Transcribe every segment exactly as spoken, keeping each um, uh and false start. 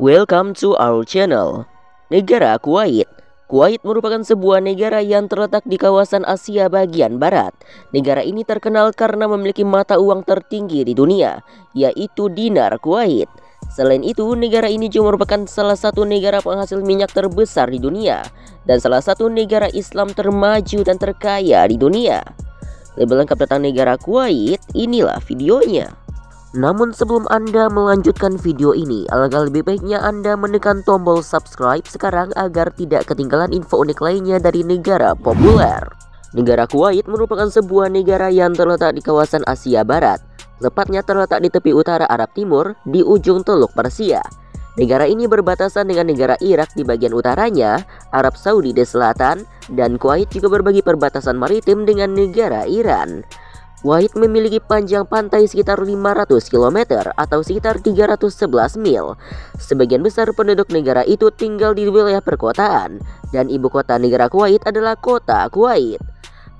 Welcome to our channel. Negara Kuwait. Kuwait merupakan sebuah negara yang terletak di kawasan Asia bagian barat. Negara ini terkenal karena memiliki mata uang tertinggi di dunia, yaitu Dinar Kuwait. Selain itu, negara ini juga merupakan salah satu negara penghasil minyak terbesar di dunia dan salah satu negara Islam termaju dan terkaya di dunia. Lebih lengkap tentang negara Kuwait, inilah videonya. Namun sebelum Anda melanjutkan video ini, alangkah lebih baiknya Anda menekan tombol subscribe sekarang agar tidak ketinggalan info unik lainnya dari negara populer. Negara Kuwait merupakan sebuah negara yang terletak di kawasan Asia Barat. Tepatnya terletak di tepi utara Arab Timur di ujung Teluk Persia. Negara ini berbatasan dengan negara Irak di bagian utaranya, Arab Saudi di selatan, dan Kuwait juga berbagi perbatasan maritim dengan negara Iran. Kuwait memiliki panjang pantai sekitar lima ratus kilometer atau sekitar tiga ratus sebelas mil. Sebagian besar penduduk negara itu tinggal di wilayah perkotaan, dan ibu kota negara Kuwait adalah kota Kuwait.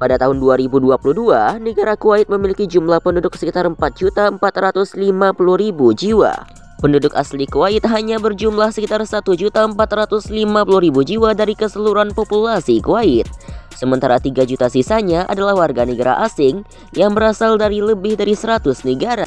Pada tahun dua ribu dua puluh dua, negara Kuwait memiliki jumlah penduduk sekitar empat juta empat ratus lima puluh ribu jiwa. Penduduk asli Kuwait hanya berjumlah sekitar satu juta empat ratus lima puluh ribu jiwa dari keseluruhan populasi Kuwait. Sementara tiga juta sisanya adalah warga negara asing yang berasal dari lebih dari seratus negara.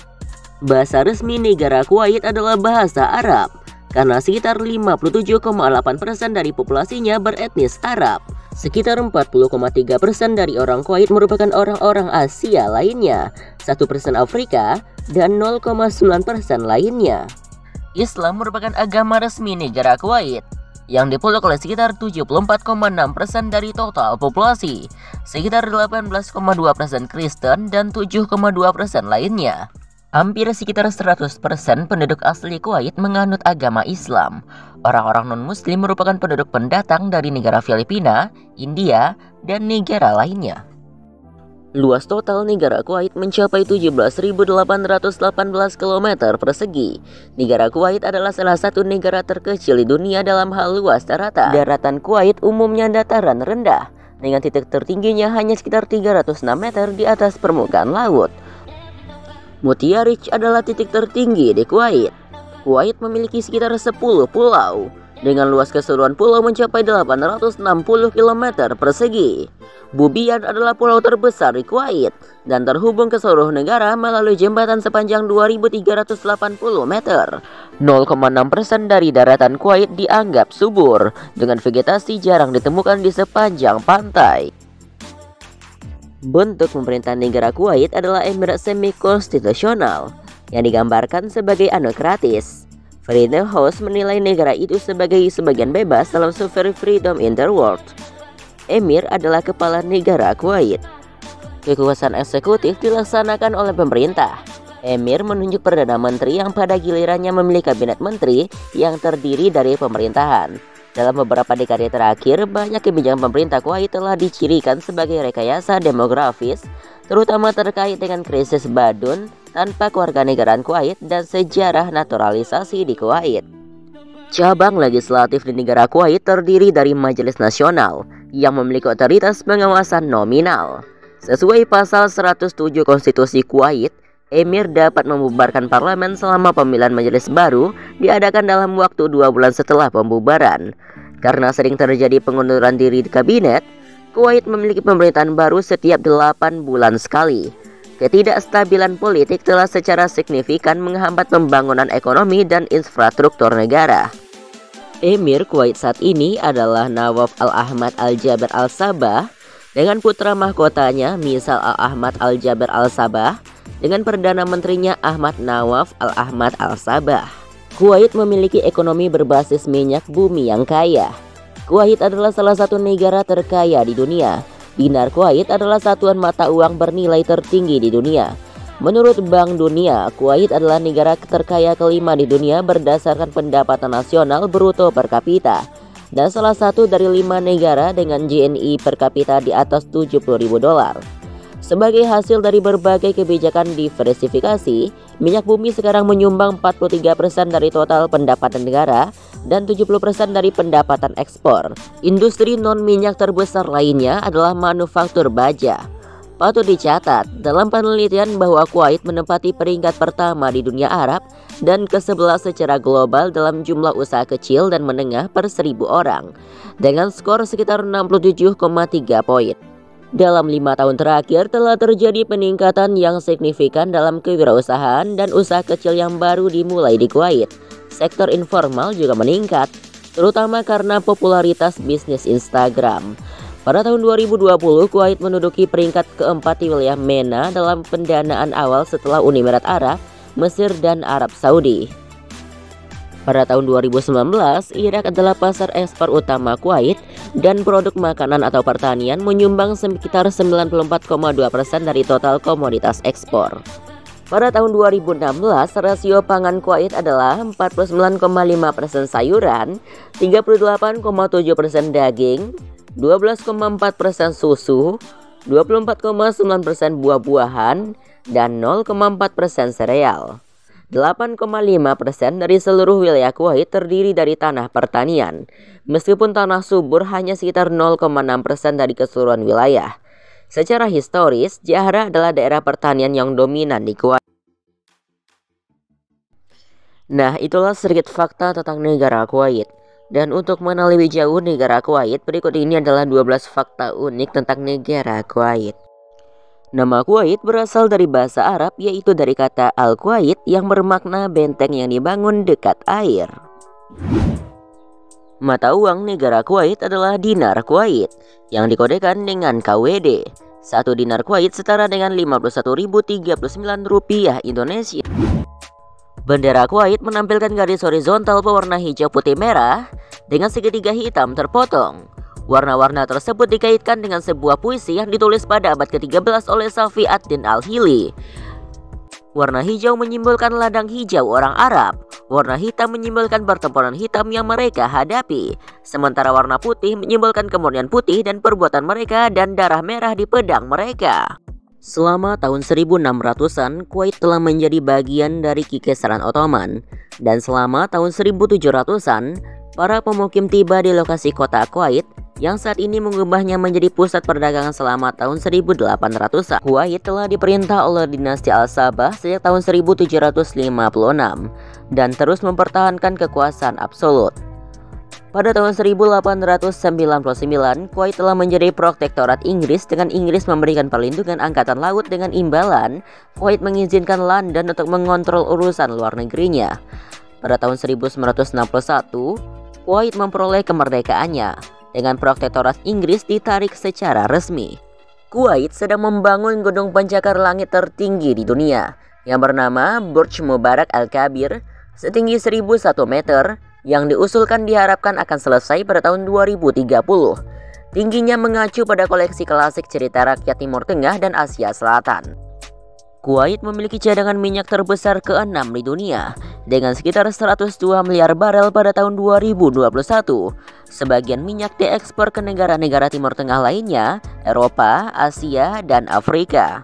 Bahasa resmi negara Kuwait adalah bahasa Arab, karena sekitar lima puluh tujuh koma delapan persen dari populasinya beretnis Arab. Sekitar empat puluh koma tiga persen dari orang Kuwait merupakan orang-orang Asia lainnya, satu persen Afrika, dan nol koma sembilan persen lainnya. Islam merupakan agama resmi negara Kuwait, yang dipeluk oleh sekitar tujuh puluh empat koma enam persen dari total populasi, sekitar delapan belas koma dua persen Kristen, dan tujuh koma dua persen lainnya. Hampir sekitar seratus persen penduduk asli Kuwait menganut agama Islam. Orang-orang non-muslim merupakan penduduk pendatang dari negara Filipina, India, dan negara lainnya. Luas total negara Kuwait mencapai tujuh belas ribu delapan ratus delapan belas kilometer persegi. Negara Kuwait adalah salah satu negara terkecil di dunia dalam hal luas daratan. Daratan Kuwait umumnya dataran rendah, dengan titik tertingginya hanya sekitar tiga ratus enam meter di atas permukaan laut. Mutiarich adalah titik tertinggi di Kuwait. Kuwait memiliki sekitar sepuluh pulau, dengan luas keseluruhan pulau mencapai delapan ratus enam puluh kilometer persegi. Bubian adalah pulau terbesar di Kuwait dan terhubung ke seluruh negara melalui jembatan sepanjang dua ribu tiga ratus delapan puluh meter. nol koma enam persen dari daratan Kuwait dianggap subur, dengan vegetasi jarang ditemukan di sepanjang pantai. Bentuk pemerintahan negara Kuwait adalah emirat semi-konstitusional yang digambarkan sebagai anokratis. Freedom House menilai negara itu sebagai sebagian bebas dalam survei Freedom in the World. Emir adalah kepala negara Kuwait. Kekuasaan eksekutif dilaksanakan oleh pemerintah. Emir menunjuk perdana menteri yang pada gilirannya memiliki kabinet menteri yang terdiri dari pemerintahan. Dalam beberapa dekade terakhir, banyak kebijakan pemerintah Kuwait telah dicirikan sebagai rekayasa demografis, terutama terkait dengan krisis Badun, tanpa kewarganegaraan Kuwait, dan sejarah naturalisasi di Kuwait. Cabang legislatif di negara Kuwait terdiri dari Majelis Nasional, yang memiliki otoritas pengawasan nominal. Sesuai pasal seratus tujuh Konstitusi Kuwait, Emir dapat membubarkan parlemen selama pemilihan majelis baru diadakan dalam waktu dua bulan setelah pembubaran. Karena sering terjadi pengunduran diri di kabinet, Kuwait memiliki pemerintahan baru setiap delapan bulan sekali. Ketidakstabilan politik telah secara signifikan menghambat pembangunan ekonomi dan infrastruktur negara. Emir Kuwait saat ini adalah Nawaf al-Ahmad al-Jabar al-Sabah, dengan putra mahkotanya Misal al-Ahmad al-Jabar al-Sabah, dengan Perdana Menterinya Ahmad Nawaf al-Ahmad al-Sabah. Kuwait memiliki ekonomi berbasis minyak bumi yang kaya. Kuwait adalah salah satu negara terkaya di dunia. Dinar Kuwait adalah satuan mata uang bernilai tertinggi di dunia. Menurut Bank Dunia, Kuwait adalah negara terkaya kelima di dunia berdasarkan pendapatan nasional bruto per kapita, dan salah satu dari lima negara dengan G N I per kapita di atas tujuh puluh ribu dolar. Sebagai hasil dari berbagai kebijakan diversifikasi, minyak bumi sekarang menyumbang empat puluh tiga persen dari total pendapatan negara dan tujuh puluh persen dari pendapatan ekspor. Industri non-minyak terbesar lainnya adalah manufaktur baja. Patut dicatat dalam penelitian bahwa Kuwait menempati peringkat pertama di dunia Arab dan kesebelas secara global dalam jumlah usaha kecil dan menengah per seribu orang dengan skor sekitar enam puluh tujuh koma tiga poin. Dalam lima tahun terakhir telah terjadi peningkatan yang signifikan dalam kewirausahaan dan usaha kecil yang baru dimulai di Kuwait. Sektor informal juga meningkat, terutama karena popularitas bisnis Instagram. Pada tahun dua ribu dua puluh, Kuwait menduduki peringkat keempat di wilayah MENA dalam pendanaan awal setelah Uni Emirat Arab, Mesir, dan Arab Saudi. Pada tahun dua ribu sembilan belas, Irak adalah pasar ekspor utama Kuwait dan produk makanan atau pertanian menyumbang sekitar sembilan puluh empat koma dua persen dari total komoditas ekspor. Pada tahun dua ribu enam belas, rasio pangan Kuwait adalah empat puluh sembilan koma lima persen sayuran, tiga puluh delapan koma tujuh persen daging, dua belas koma empat persen susu, dua puluh empat koma sembilan persen buah-buahan, dan nol koma empat persen sereal. delapan koma lima persen dari seluruh wilayah Kuwait terdiri dari tanah pertanian, meskipun tanah subur hanya sekitar nol koma enam persen dari keseluruhan wilayah. Secara historis, Jahra adalah daerah pertanian yang dominan di Kuwait. Nah, itulah sedikit fakta tentang negara Kuwait. Dan untuk mengenal lebih jauh negara Kuwait, berikut ini adalah dua belas fakta unik tentang negara Kuwait. Nama Kuwait berasal dari bahasa Arab, yaitu dari kata Al-Kuwait yang bermakna benteng yang dibangun dekat air. Mata uang negara Kuwait adalah Dinar Kuwait yang dikodekan dengan K W D. Satu dinar Kuwait setara dengan lima puluh satu ribu tiga puluh sembilan rupiah Indonesia. Bendera Kuwait menampilkan garis horizontal berwarna hijau putih merah dengan segitiga hitam terpotong. Warna-warna tersebut dikaitkan dengan sebuah puisi yang ditulis pada abad ke tiga belas oleh Shafi Ad-Din Al-Hili. Warna hijau menyimbolkan ladang hijau orang Arab. Warna hitam menyimbolkan pertempuran hitam yang mereka hadapi. Sementara warna putih menyimbolkan kemurnian putih dan perbuatan mereka dan darah merah di pedang mereka. Selama tahun seribu enam ratusan, Kuwait telah menjadi bagian dari kisaran Ottoman. Dan selama tahun seribu tujuh ratusan, para pemukim tiba di lokasi kota Kuwait yang saat ini mengubahnya menjadi pusat perdagangan selama tahun seribu delapan ratusan. Kuwait telah diperintah oleh dinasti al-Sabah sejak tahun seribu tujuh ratus lima puluh enam dan terus mempertahankan kekuasaan absolut. Pada tahun seribu delapan ratus sembilan puluh sembilan, Kuwait telah menjadi protektorat Inggris dengan Inggris memberikan perlindungan angkatan laut dengan imbalan. Kuwait mengizinkan London untuk mengontrol urusan luar negerinya. Pada tahun seribu sembilan ratus enam puluh satu, Kuwait memperoleh kemerdekaannya. Dengan protektorat Inggris ditarik secara resmi. Kuwait sedang membangun gedung pencakar langit tertinggi di dunia yang bernama Burj Mubarak Al-Kabir setinggi seribu satu meter yang diusulkan diharapkan akan selesai pada tahun dua ribu tiga puluh. Tingginya mengacu pada koleksi klasik cerita rakyat Timur Tengah dan Asia Selatan. Kuwait memiliki cadangan minyak terbesar keenam di dunia dengan sekitar seratus dua miliar barel pada tahun dua ribu dua puluh satu. Sebagian minyak diekspor ke negara-negara Timur Tengah lainnya, Eropa, Asia, dan Afrika.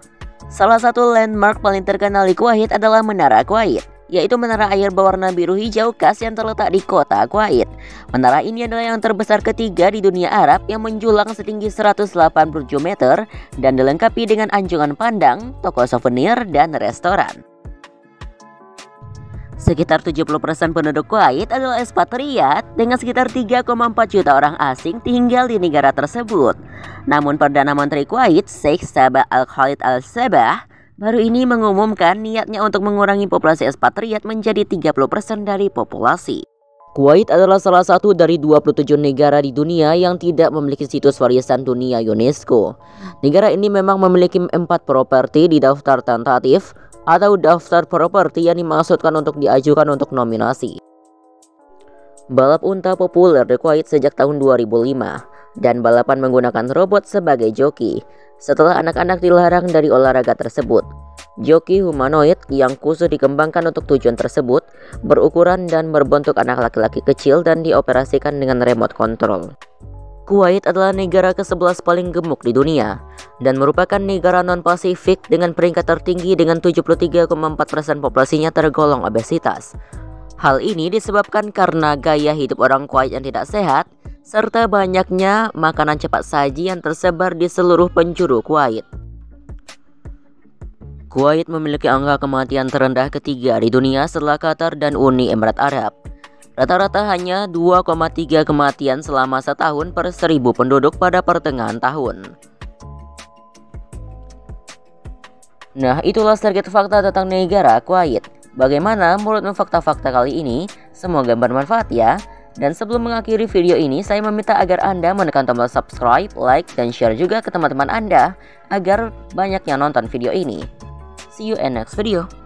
Salah satu landmark paling terkenal di Kuwait adalah Menara Kuwait, yaitu menara air berwarna biru hijau khas yang terletak di kota Kuwait. Menara ini adalah yang terbesar ketiga di dunia Arab yang menjulang setinggi seratus delapan puluh tujuh meter dan dilengkapi dengan anjungan pandang, toko souvenir, dan restoran. Sekitar tujuh puluh persen penduduk Kuwait adalah ekspatriat dengan sekitar tiga koma empat juta orang asing tinggal di negara tersebut. Namun Perdana Menteri Kuwait, Sheikh Sabah Al Khalid Al Sabah, baru ini mengumumkan niatnya untuk mengurangi populasi ekspatriat menjadi tiga puluh persen dari populasi. Kuwait adalah salah satu dari dua puluh tujuh negara di dunia yang tidak memiliki situs warisan dunia UNESCO. Negara ini memang memiliki empat properti di daftar tentatif atau daftar properti yang dimaksudkan untuk diajukan untuk nominasi. Balap unta populer di Kuwait sejak tahun dua ribu lima dan balapan menggunakan robot sebagai joki setelah anak-anak dilarang dari olahraga tersebut. Joki humanoid yang khusus dikembangkan untuk tujuan tersebut berukuran dan berbentuk anak laki-laki kecil dan dioperasikan dengan remote control. Kuwait adalah negara kesebelas paling gemuk di dunia dan merupakan negara non-Pasifik dengan peringkat tertinggi dengan tujuh puluh tiga koma empat persen populasinya tergolong obesitas. Hal ini disebabkan karena gaya hidup orang Kuwait yang tidak sehat serta banyaknya makanan cepat saji yang tersebar di seluruh penjuru Kuwait. Kuwait memiliki angka kematian terendah ketiga di dunia setelah Qatar dan Uni Emirat Arab. Rata-rata hanya dua koma tiga kematian selama setahun per seribu penduduk pada pertengahan tahun. Nah, itulah sedikit fakta tentang negara Kuwait. Bagaimana menurutmu fakta-fakta kali ini? Semoga bermanfaat ya. Dan sebelum mengakhiri video ini, saya meminta agar Anda menekan tombol subscribe, like, dan share juga ke teman-teman Anda agar banyak yang nonton video ini. See you in next video.